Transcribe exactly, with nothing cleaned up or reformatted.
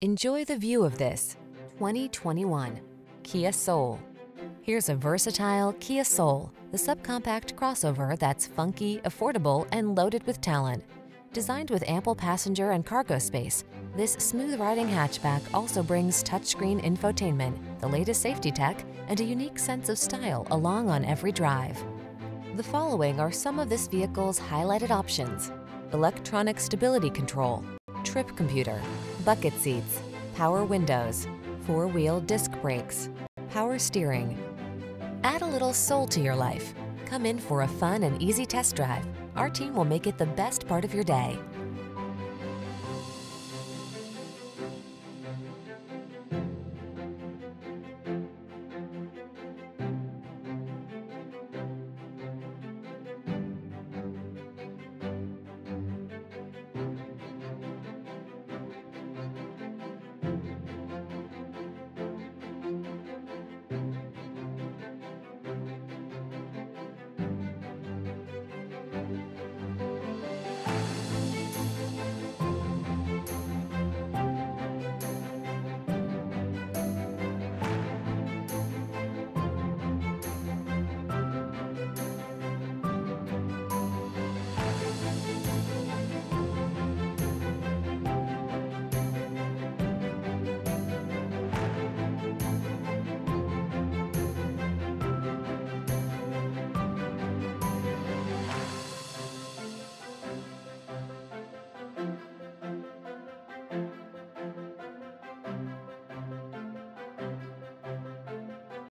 Enjoy the view of this twenty twenty-one Kia Soul. Here's a versatile Kia Soul, the subcompact crossover that's funky, affordable, and loaded with talent. Designed with ample passenger and cargo space, this smooth-riding hatchback also brings touchscreen infotainment, the latest safety tech, and a unique sense of style along on every drive. The following are some of this vehicle's highlighted options: electronic stability control, trip computer, bucket seats, power windows, four-wheel disc brakes, power steering. Add a little soul to your life. Come in for a fun and easy test drive. Our team will make it the best part of your day.